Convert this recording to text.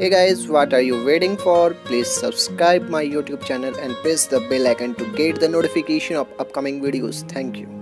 Hey guys, what are you waiting for? Please subscribe my YouTube channel and press the bell icon to get the notification of upcoming videos. Thank you.